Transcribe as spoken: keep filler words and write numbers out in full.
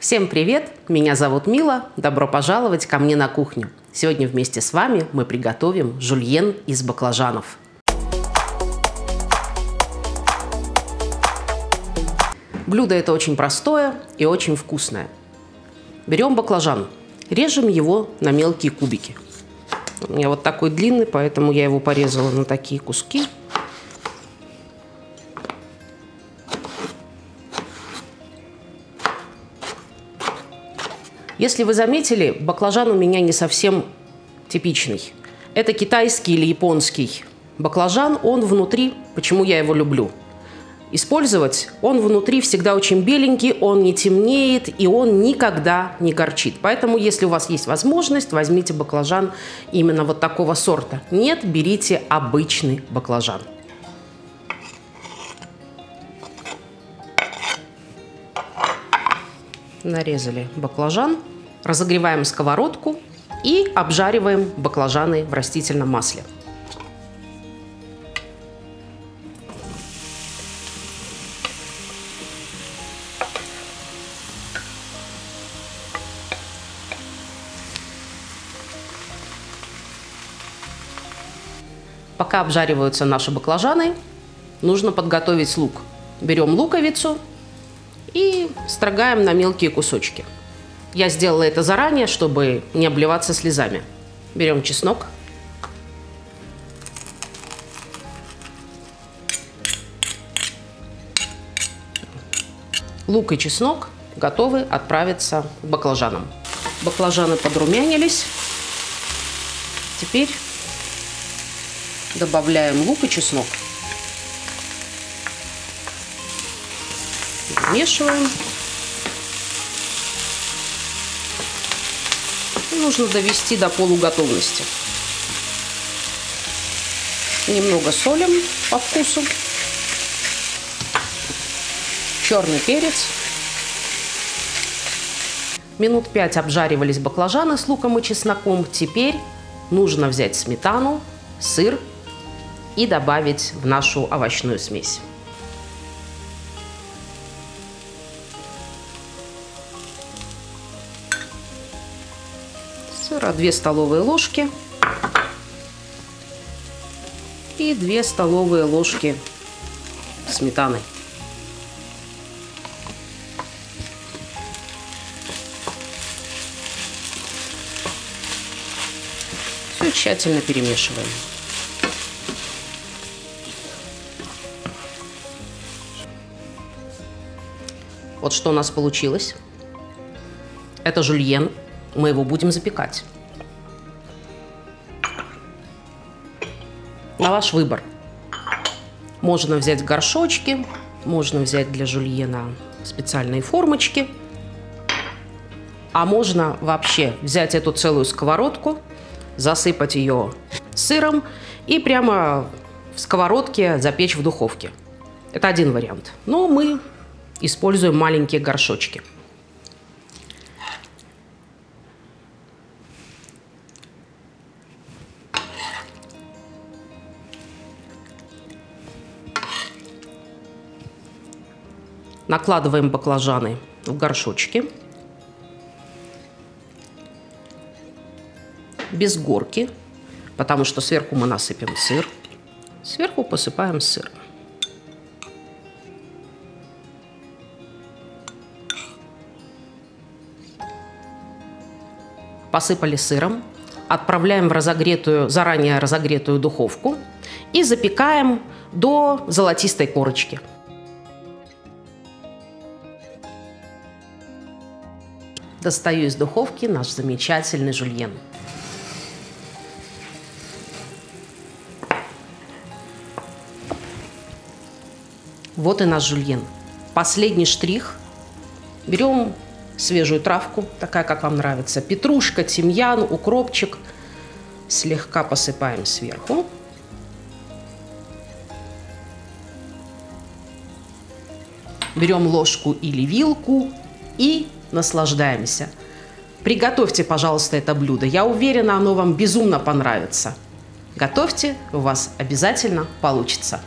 Всем привет! Меня зовут Мила. Добро пожаловать ко мне на кухню. Сегодня вместе с вами мы приготовим жульен из баклажанов. Блюдо это очень простое и очень вкусное. Берем баклажан, режем его на мелкие кубики. У меня вот такой длинный, поэтому я его порезала на такие куски. Если вы заметили, баклажан у меня не совсем типичный. Это китайский или японский баклажан, он внутри, почему я его люблю использовать, он внутри всегда очень беленький, он не темнеет и он никогда не горчит. Поэтому, если у вас есть возможность, возьмите баклажан именно вот такого сорта. Нет, берите обычный баклажан. Нарезали баклажан, разогреваем сковородку и обжариваем баклажаны в растительном масле. Пока обжариваются наши баклажаны, нужно подготовить лук. Берем луковицу и строгаем на мелкие кусочки. Я сделала это заранее, чтобы не обливаться слезами. Берем чеснок. Лук и чеснок готовы отправиться к баклажанам. Баклажаны подрумянились. Теперь добавляем лук и чеснок. Вмешиваем. И нужно довести до полуготовности. Немного солим по вкусу. Черный перец. Минут пять обжаривались баклажаны с луком и чесноком. Теперь нужно взять сметану, сыр и добавить в нашу овощную смесь. Сыра две столовые ложки и две столовые ложки сметаны. Все тщательно перемешиваем. Вот что у нас получилось. Это жульен. Мы его будем запекать. На ваш выбор. Можно взять горшочки, можно взять для жульена специальные формочки, а можно вообще взять эту целую сковородку, засыпать ее сыром и прямо в сковородке запечь в духовке. Это один вариант. Но мы используем маленькие горшочки. Накладываем баклажаны в горшочки, без горки, потому что сверху мы насыпем сыр. Сверху посыпаем сыр. Посыпали сыром, отправляем в разогретую, заранее разогретую духовку и запекаем до золотистой корочки. Достаю из духовки наш замечательный жульен. Вот и наш жульен. Последний штрих. Берем свежую травку, такая, как вам нравится. Петрушка, тимьян, укропчик. Слегка посыпаем сверху. Берем ложку или вилку и наслаждаемся. Приготовьте, пожалуйста, это блюдо. Я уверена, оно вам безумно понравится. Готовьте, у вас обязательно получится.